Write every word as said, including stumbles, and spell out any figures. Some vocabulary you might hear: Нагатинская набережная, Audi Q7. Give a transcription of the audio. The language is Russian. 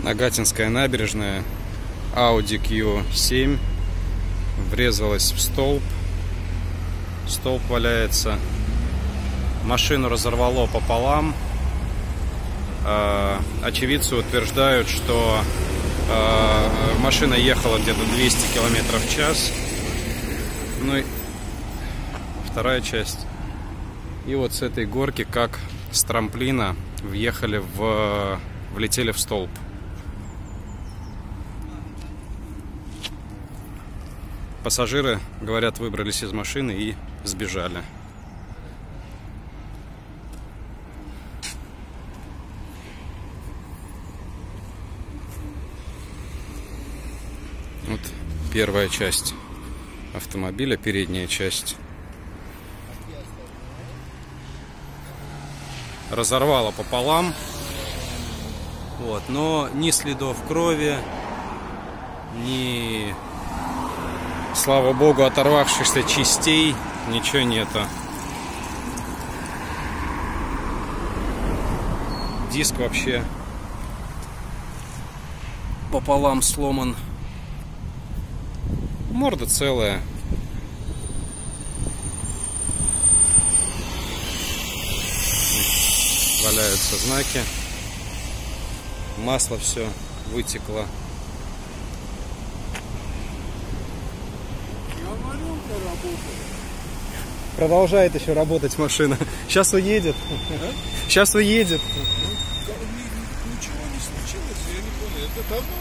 Нагатинская набережная, Audi Q семь врезалась в столб, столб валяется, машину разорвало пополам. Очевидцы утверждают, что машина ехала где-то двести километров в час. Ну и вторая часть. И вот с этой горки, как с трамплина, въехали в... влетели в столб. Пассажиры, говорят, выбрались из машины и сбежали. Вот первая часть автомобиля, передняя часть. Разорвала пополам. Вот, но ни следов крови, ни, слава богу, оторвавшихся частей, ничего нету. Диск вообще пополам сломан. Морда целая. Валяются знаки. Масло все вытекло. Продолжает еще работать машина. Сейчас уедет. А? Сейчас уедет. Ничего не случилось, я не понял. Это давно